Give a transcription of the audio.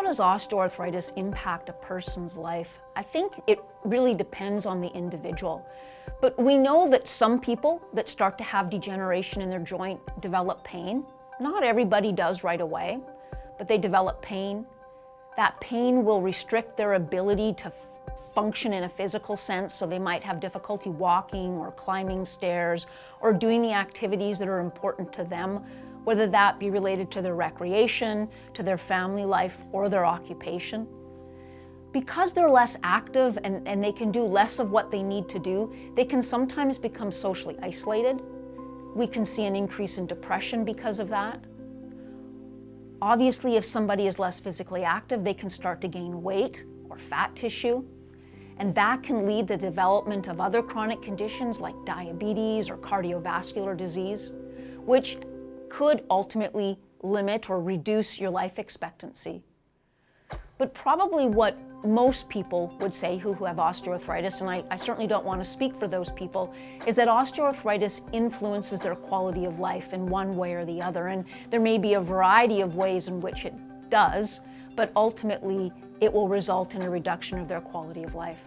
How does osteoarthritis impact a person's life? I think it really depends on the individual. But we know that some people that start to have degeneration in their joint develop pain. Not everybody does right away, but they develop pain. That pain will restrict their ability to function in a physical sense, so they might have difficulty walking or climbing stairs or doing the activities that are important to them, whether that be related to their recreation, to their family life, or their occupation. Because they're less active and they can do less of what they need to do, they can sometimes become socially isolated. We can see an increase in depression because of that. Obviously, if somebody is less physically active, they can start to gain weight or fat tissue, and that can lead to the development of other chronic conditions like diabetes or cardiovascular disease, which could ultimately limit or reduce your life expectancy. But probably what most people would say who have osteoarthritis, and I certainly don't want to speak for those people, is that osteoarthritis influences their quality of life in one way or the other. And there may be a variety of ways in which it does, but ultimately it will result in a reduction of their quality of life.